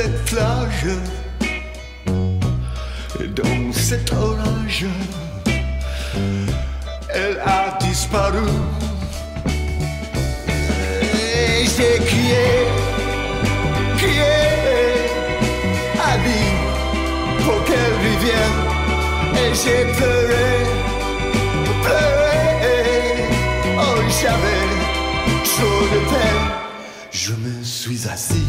cette plage, dans cet orage, elle a disparu. Et j'ai crié, Abby, pour qu'elle revienne. Et j'ai pleuré, oh j'avais chaud de peine. Je me suis assis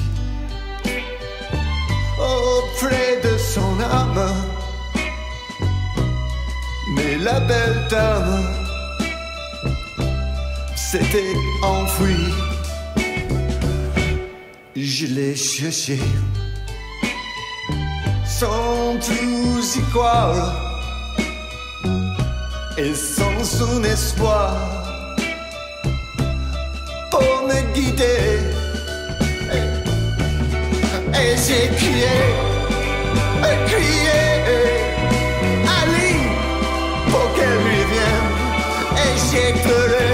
auprès de son âme, mais la belle dame s'était enfuie. Je l'ai cherchée sans plus y croire et sans son espoir pour me guider. Et j'ai crié, allez, pour qu'elle revienne. Et j'ai pleuré,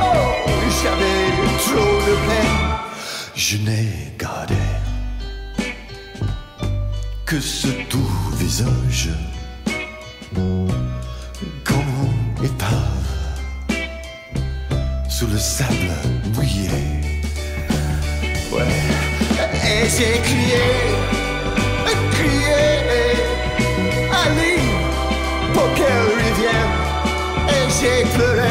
oh, j'avais trop de peine. Je n'ai gardé que ce doux visage comme épave sous le sable mouillé. Ouais. Et j'ai crié, allez, pour qu'elle revienne. Et j'ai pleuré,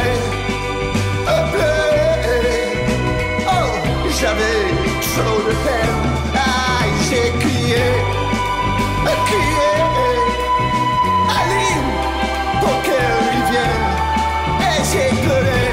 oh, j'avais trop de peine. Ah, j'ai crié, allez, pour qu'elle revienne. Et j'ai pleuré,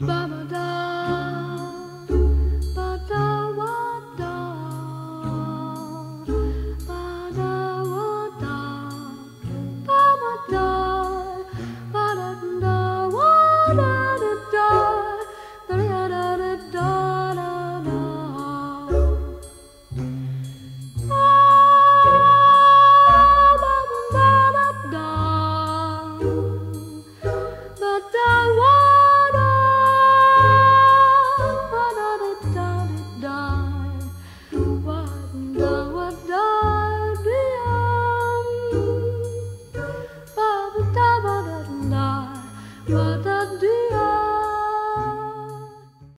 ba ba da, ba da wa da, ba da wa da, ba ba da, ba da da wa da da da, da da da da da da. Ba ba ba da da, ba da wa. What I do.